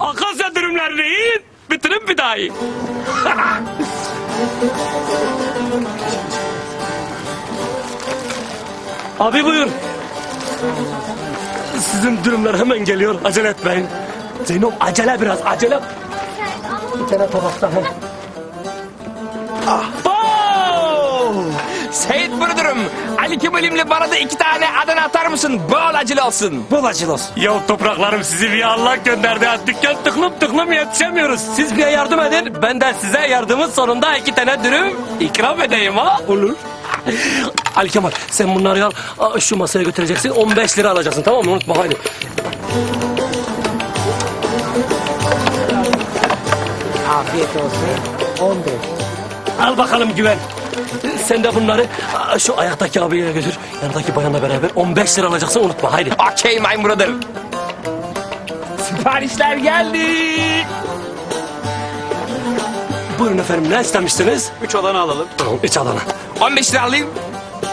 Akasya dürümlerini yiyin, bitirip bir daha yiyin. Abi buyur. Sizin dürümler hemen geliyor, acele etmeyin. Zeyno acele biraz, acele. Bir tane tabakta. Ah. Oh! Seyit Burdur'um, Ali Kemal'imle bana da 2 tane adana atar mısın? Bol acılı olsun. Bol acılı olsun. Ya topraklarım, sizi bir Allah gönderdi. Dükkan tıklım yetişemiyoruz. Siz bir yardım edin, ben de size yardımın sonunda 2 tane dürüm ikram edeyim ha? Olur. Ali Kemal, sen bunları al, şu masaya götüreceksin, 15 lira alacaksın, tamam mı? Unutma, hadi. Afiyet olsun, 15. Al bakalım Güven. Sen de bunları şu ayaktaki abiye götür, yanındaki bayanla beraber 15 lira alacaksın, unutma, hadi. Okay my brother. Siparişler geldi. Buyurun efendim, ne istemiştiniz? 3 adana alalım. Tamam, 3 adana. 15 lira alayım.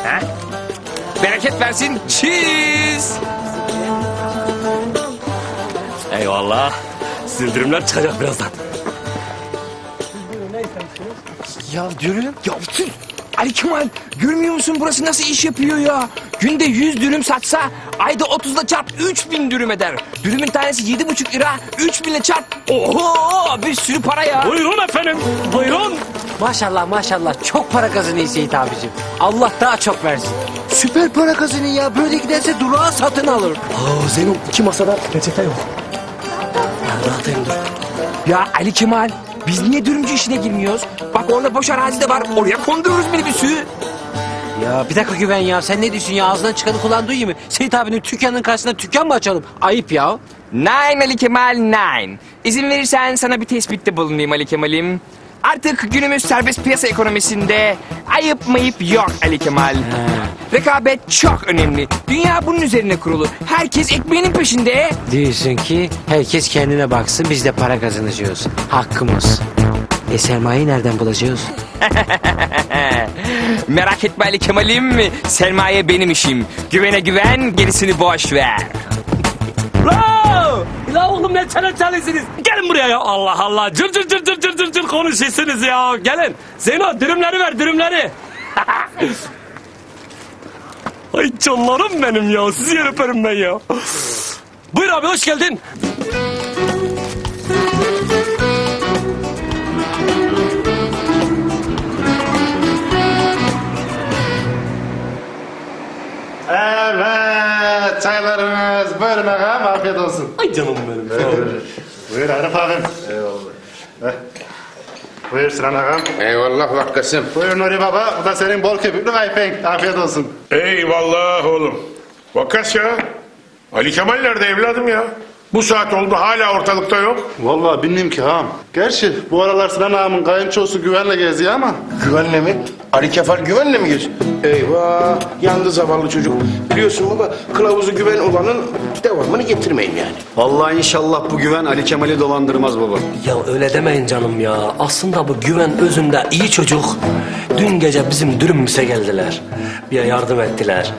Ha? Bereket versin. Cheese. Eyvallah. Sizin dürümler çıkacak birazdan. Ne istemişsiniz? Ya dürüm. Ya bütün. Ali Kemal, görmüyor musun burası nasıl iş yapıyor ya? Günde 100 dürüm satsa, ayda 30'la çarp 3000 dürüm eder. Dürümün tanesi 7,5 lira, 3000'le çarp. Oho, bir sürü para ya. Buyurun efendim, buyurun. Maşallah maşallah, çok para kazanıyor Seyit abicim. Allah daha çok versin. Süper para kazanıyor ya, böyle giderse durağı satın alır. Aa Zeyno, 2 masada reçete yok. Ya rahatayım, dur. Ya Ali Kemal, biz niye dürümcü işine girmiyoruz? Bak orada boş arazi de var, oraya kondururuz minibüsü. Ya bir dakika Güven ya, sen ne diyorsun ya? Ağzından çıkanı kulağın duyuyor mu? Seyit abinin dükkanının karşısında dükkan mı açalım? Ayıp ya. Nein Ali Kemal, nein. İzin verirsen sana bir tespitte bulunayım Ali Kemal'im. Artık günümüz serbest piyasa ekonomisinde ayıp mayıp yok Ali Kemal. Rekabet çok önemli. Dünya bunun üzerine kurulu. Herkes ekmeğinin peşinde. Diyorsun ki herkes kendine baksın, biz de para kazanacağız. Hakkımız. E sermayeyi nereden bulacağız? Merak etme Ali Kemal'im, sermaye benim işim. Güvene güven, gerisini boş ver. Bravo! İlahi oğlum, ne çene çalıyorsunuz? Gelin buraya ya, Allah Allah. Cır cır cır cır cır cır cır konuşuyorsunuz ya. Gelin. Zeyno, dürümleri ver, dürümleri. Ay canlarım benim ya, sizi yer öperim ben ya. Buyur abi, hoş geldin. Evet, çaylarımız, buyurun ağam, afiyet olsun. Ay canım benim. Buyur Arif ağam. Eyvallah. Buyur Sinan ağam. Eyvallah vakkasım. Buyur Nuri Baba, bu da senin bol köpüklü ayfeng, afiyet olsun. Eyvallah oğlum. Vakkas ya, Ali Kemal nerede evladım ya? Bu saat oldu, hala ortalıkta yok. Vallahi bilmiyorum ki ağam. Gerçi bu aralar Sinan ağamın kayınçosu Güven'le geziyor ama. Güven'le mi? Ali Kefal Güven'le mi geziyor? Eyvah, yandı zavallı çocuk. Biliyorsun baba, kılavuzu Güven olanın devamını getirmeyin yani. Vallahi inşallah bu Güven Ali Kemal'i dolandırmaz baba. Ya öyle demeyin canım ya. Aslında bu Güven özünde iyi çocuk. Dün gece bizim dürümümüze geldiler. Bir yardım ettiler.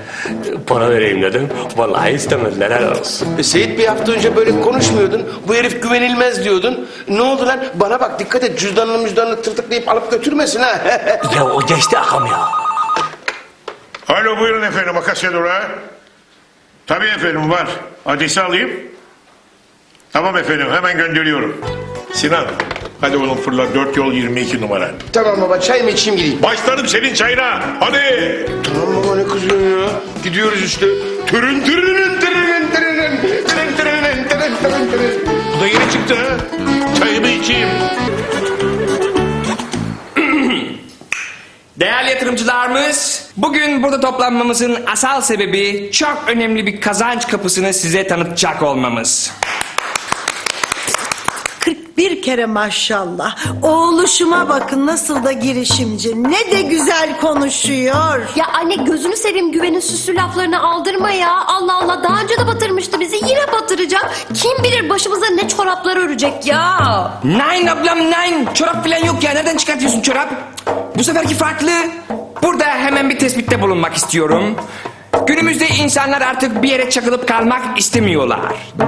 Para vereyim dedim. Vallahi istemediler, helal olsun. Seyit bir hafta önce böyle konuşmuyordun. Bu herif güvenilmez diyordun. Ne oldu lan? Bana bak, dikkat et. Cüzdanını tırtıklayıp alıp götürmesin ha. Ya o geçti akam ya. Alo, buyurun efendim, Akasya Durağı. Tabii efendim, var. Adresi alayım. Tamam efendim, hemen gönderiyorum. Sinan, hadi oğlum fırla, 4 yol 22 numara. Tamam baba, çay mı içeyim gideyim? Başlarım senin çayına, hadi. Tamam baba, ne kızıyorsun ya? Gidiyoruz işte. Tırın tırının tırının tırının tırın tırının tırın tırın tırın. Bu da yeni çıktı ha. Çayımı içeyim. Değerli yatırımcılarımız, bugün burada toplanmamızın asal sebebi çok önemli bir kazanç kapısını size tanıtacak olmamız. 41 kere maşallah. Oğluşuma bakın nasıl da girişimci. Ne de güzel konuşuyor. Ya anne gözünü seveyim, Güven'in süslü laflarını aldırma ya. Allah Allah, daha önce de batırmıştı bizi, yine batıracak. Kim bilir başımıza ne çoraplar örecek ya. Nein ablam nein. Çorap falan yok ya, nereden çıkartıyorsun çorap? Bu seferki farklı. Burada hemen bir tespitte bulunmak istiyorum. Günümüzde insanlar artık bir yere çakılıp kalmak istemiyorlar.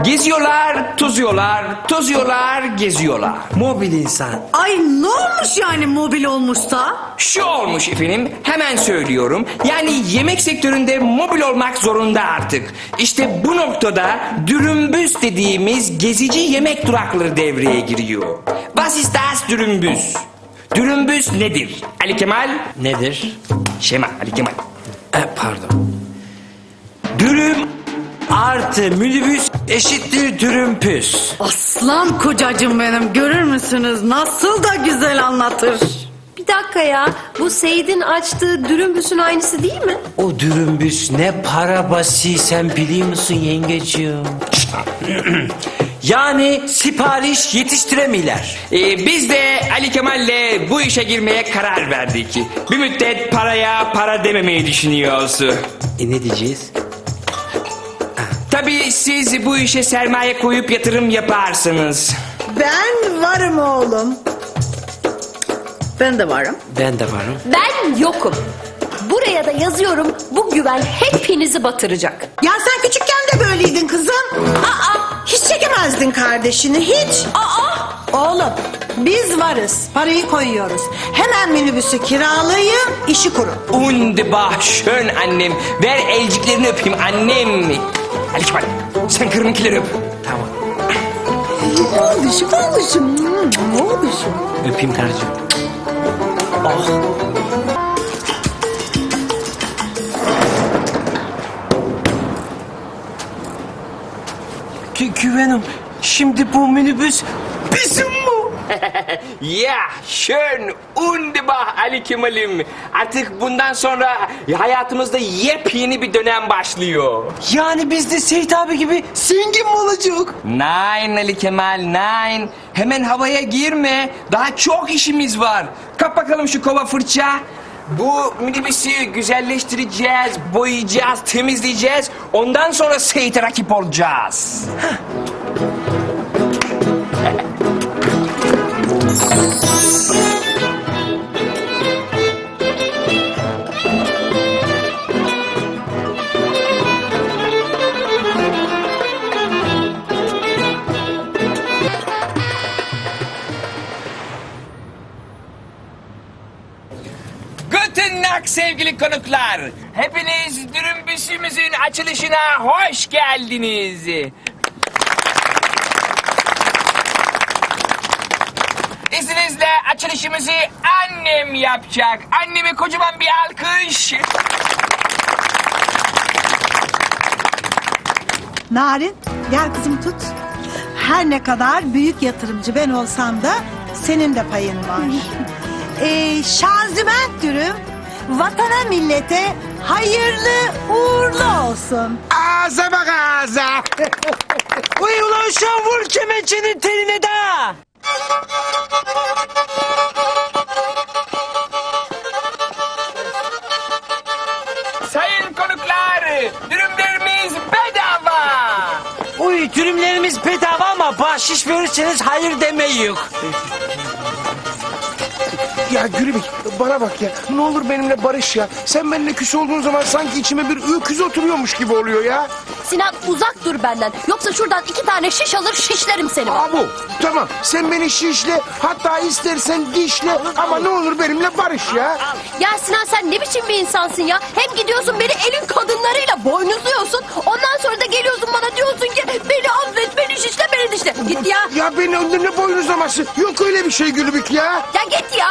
Geziyorlar, tozuyorlar, tozuyorlar, geziyorlar. Mobil insan. Ay ne olmuş yani mobil olmuşsa? Şu olmuş efendim, hemen söylüyorum. Yani yemek sektöründe mobil olmak zorunda artık. İşte bu noktada dürümbüz dediğimiz gezici yemek durakları devreye giriyor. Was ist das dürümbüz? Dürümbüz nedir? Ali Kemal? Nedir? Şema, Ali Kemal. Pardon. Dürüm artı minibüs eşittir dürümpüs. Aslan kocacığım benim, görür müsünüz? Nasıl da güzel anlatır. Bir dakika ya, bu Seyit'in açtığı dürümbüsün aynısı değil mi? O dürümbüs ne para basi, sen biliyor musun yengeciğim? Yani sipariş yetiştiremiler. Biz de Ali Kemal'le bu işe girmeye karar verdik. Bir müddet paraya para dememeyi düşünüyoruz. Ne diyeceğiz? Tabii siz bu işe sermaye koyup yatırım yaparsınız. Ben varım oğlum. Ben de varım. Ben de varım. Ben yokum. Buraya da yazıyorum, bu Güven hepinizi batıracak. Ya sen küçükken de böyleydin kızım. Aa, hiç çekemezdin kardeşini, hiç. Aa, oğlum biz varız, parayı koyuyoruz. Hemen minibüsü kiralayın, işi kurun. Undibar, şön annem. Ver elciklerini öpeyim annem. Ali Kemal, sen kırınkileri öp. Tamam. Oğluşum, oğluşum. Oğluşum. Öpeyim karıcığım. Ah. Güvenim, şimdi bu minibüs bizim mi? Ya schön undibar Ali Kemal'im. Artık bundan sonra hayatımızda yepyeni bir dönem başlıyor. Yani biz de Seyit abi gibi zengin mi olacak? Nein Ali Kemal, nein. Hemen havaya girme. Daha çok işimiz var. Kap bakalım şu kova fırça. Bu minibüsü güzelleştireceğiz, boyayacağız, temizleyeceğiz. Ondan sonra Seyit'e rakip olacağız. Guten Nacht sevgili konuklar. Hepiniz dürümbüsümüzün açılışına hoş geldiniz. İzninizle açılışımızı annem yapacak. Anneme kocaman bir alkış. Narin, gel kızım tut. Her ne kadar büyük yatırımcı ben olsam da senin de payın var. Şaziment Dürüm vatana millete hayırlı uğurlu olsun. Ağza bak ağza. Uy ulan şu an vur kemençenin teline daha. Sayın konuklar, dürümlerimiz bedava. Uy, dürümlerimiz bedava ama bahşiş verirseniz hayır demeyiz. Ya Gülübük, bana bak ya, ne olur benimle barış ya. Sen benimle küs olduğun zaman sanki içime bir öküz oturuyormuş gibi oluyor ya. Sinan uzak dur benden, yoksa şuradan 2 tane şiş alır şişlerim seni. Aa bu, tamam sen beni şişle, hatta istersen dişle ama ne olur benimle barış ya. Ya Sinan sen ne biçim bir insansın ya, hem gidiyorsun beni elin kadınlarıyla boynuzluyorsun. Ondan sonra da geliyorsun bana diyorsun ki beni affet, beni şişle, beni dişle. Git ya. Ya beni önüne boynuzlaması, yok öyle bir şey Gülübük ya. Ya git ya.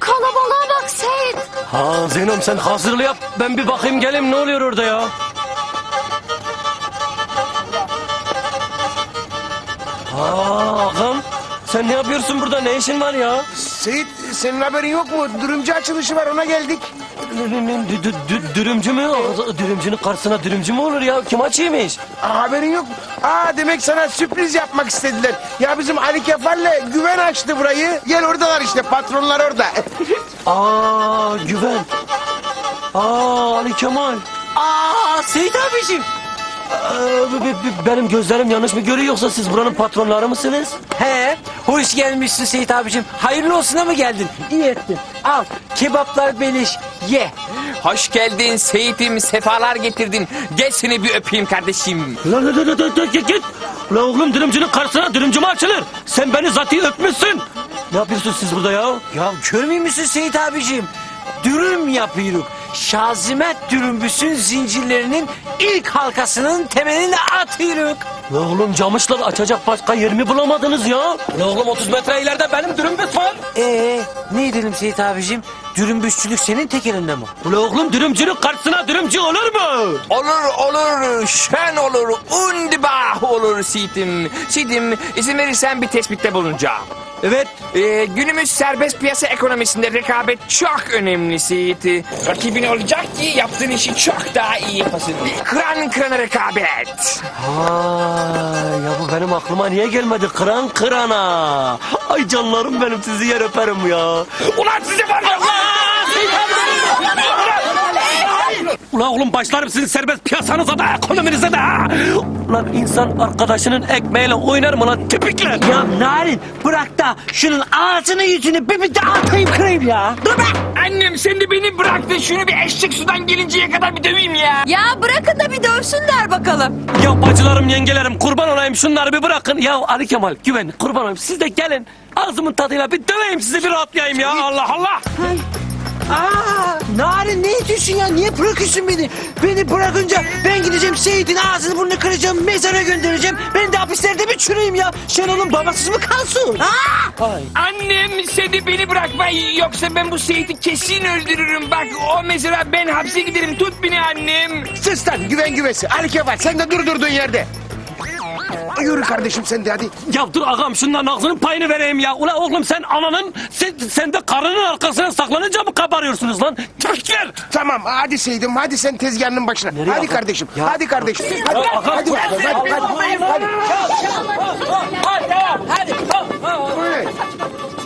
Kalabalığa bak Seyit. Ha Zeynom sen hazırlı yap, ben bir bakayım geleyim, ne oluyor orada ya? Ağam, sen ne yapıyorsun burada, ne işin var ya? Seyit, Senin haberin yok mu? Dürümcü açılışı var, ona geldik. Dürümcü mü? Dürümcünün karşısına dürümcü mü olur ya? Kim açıymış? Haberin yok mu? Aa, demek sana sürpriz yapmak istediler. Ya bizim Ali Kefal'le Güven açtı burayı. Gel, oradalar işte, patronlar orada. Aa, Güven. Aa, Ali Kemal. Aa, Seyit abiciğim. Benim gözlerim yanlış mı görüyor, yoksa siz buranın patronları mısınız? He, hoş gelmişsin Seyit abicim. Hayırlı olsuna mı geldin? İyi ettin. Al, kebaplar beleş, ye. Hoş geldin Seyit'im, sefalar getirdin. Gel seni bir öpeyim kardeşim. Git. Ulan oğlum, dürümcünün karşısına dürümcü mü açılır? Sen beni zaten öpmüşsün. Ne yapıyorsunuz siz burada ya? Ya görmüyor musun Seyit abicim? Dürüm yapıyoruz. Şaziment Dürümbüs'ün zincirlerinin ilk halkasının temelini atıyoruz. Ya oğlum, camışlar açacak başka yer mi bulamadınız ya? Ya oğlum, 30 metre ileride benim dürümbüs var. Ne edelim Seyit abicim? Dürümbüsçülük senin tek elinde mi? Ula oğlum, dürümcülük karşısına dürümcü olur mu? Olur, şen olur, undibah olur Seyit'im. Seyit'im, izin verirsen bir tespitte bulunacağım. Evet. Günümüz serbest piyasa ekonomisinde rekabet çok önemli Seyit. Rakibin olacak ki yaptığın işi çok daha iyi yapasın. Kıran kırana rekabet. Ya bu benim aklıma niye gelmedi? Kıran kırana. Ay canlarım benim, sizi yer öperim ya. Ulan size var ya. Ulan oğlum, başlarım sizin serbest piyasanıza da, ekonominize de. Ulan insan arkadaşının ekmeğiyle oynar mı lan, tipikler? Ya Narin, bırak da şunun ağzını yüzünü bir daha atayım kırayım ya. Dur be! Annem, sen de beni bırak da şunu bir eşek sudan gelinceye kadar bir döveyim ya. Ya bırakın da bir dövsünler bakalım. Ya bacılarım, yengelerim, kurban olayım, şunları bir bırakın. Ya Ali Kemal, Güven, kurban olayım, siz de gelin. Ağzımın tadıyla bir döveyim sizi, bir rahatlayayım ya. Allah Allah! Hay. Aa, Narin, ne ediyorsun ya? Niye bırakıyorsun beni? Beni bırakınca ben gideceğim Seyit'in ağzını burnunu kıracağım, mezara göndereceğim. Ben de hapislerde bir çürüyeyim ya. Sen onun babasız mı kalsın? Annem, seni beni bırakma, yoksa ben bu Seyit'i kesin öldürürüm. Bak, o mezara ben hapse giderim. Tut beni annem. Sus lan, Güven güvesi. Ali Kefal, sen de durdurduğun yerde. Yürü kardeşim sen de hadi. Ya dur ağam, şundan ağzının payını vereyim ya. Ula oğlum, sen ananın, sen de karının arkasına saklanınca mı kabarıyorsunuz lan? Çekler! Tamam hadi Seyit'im, hadi sen tezgahının başına. Nereye hadi ağam? Kardeşim ya. Hadi kardeşim. Hadi.